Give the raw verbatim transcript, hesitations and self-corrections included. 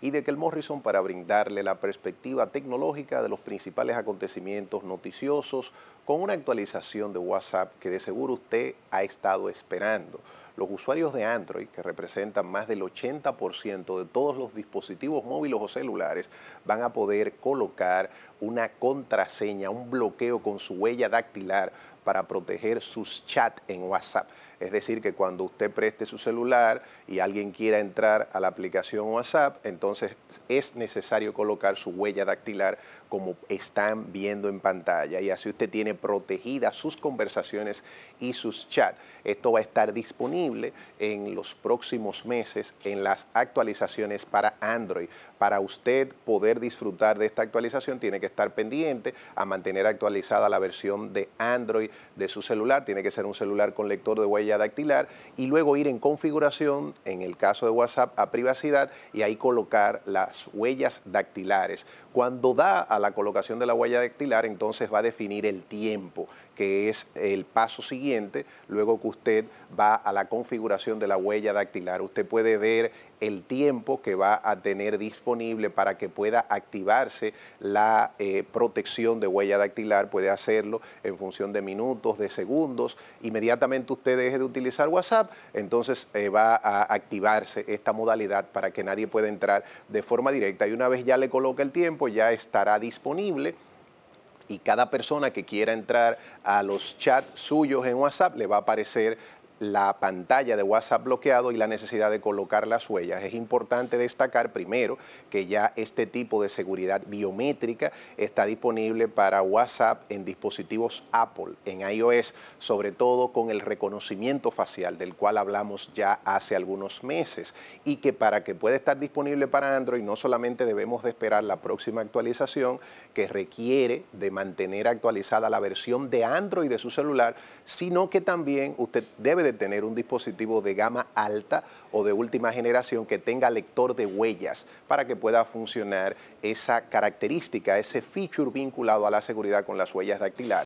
Hiddekel Morrison para brindarle la perspectiva tecnológica de los principales acontecimientos noticiosos con una actualización de WhatsApp que de seguro usted ha estado esperando. Los usuarios de Android, que representan más del ochenta por ciento de todos los dispositivos móviles o celulares, van a poder colocar una contraseña, un bloqueo con su huella dactilar para proteger sus chats en WhatsApp. Es decir, que cuando usted preste su celular y alguien quiera entrar a la aplicación WhatsApp, entonces es necesario colocar su huella dactilar como están viendo en pantalla. Y así usted tiene protegidas sus conversaciones y sus chats. Esto va a estar disponible en los próximos meses en las actualizaciones para Android. Para usted poder disfrutar de esta actualización, tiene que estar pendiente a mantener actualizada la versión de Android de su celular. Tiene que ser un celular con lector de huella dactilar y luego ir en configuración, en el caso de WhatsApp, a privacidad y ahí colocar las huellas dactilares. Cuando da a la colocación de la huella dactilar, entonces va a definir el tiempo, que es el paso siguiente, luego que usted va a la configuración de la huella dactilar. Usted puede ver el tiempo que va a tener disponible para que pueda activarse la eh, protección de huella dactilar. Puede hacerlo en función de minutos, de segundos. Inmediatamente usted deje de utilizar WhatsApp, entonces eh, va a activarse esta modalidad para que nadie pueda entrar de forma directa. Y una vez ya le coloca el tiempo, ya estará disponible. Y cada persona que quiera entrar a los chats suyos en WhatsApp le va a aparecer la pantalla de WhatsApp bloqueado y la necesidad de colocar las huellas. Es importante destacar primero que ya este tipo de seguridad biométrica está disponible para WhatsApp en dispositivos Apple, en iOS, sobre todo con el reconocimiento facial del cual hablamos ya hace algunos meses y que para que pueda estar disponible para Android no solamente debemos de esperar la próxima actualización que requiere de mantener actualizada la versión de Android de su celular, sino que también usted debe de De tener un dispositivo de gama alta o de última generación que tenga lector de huellas para que pueda funcionar esa característica, ese feature vinculado a la seguridad con las huellas dactilares.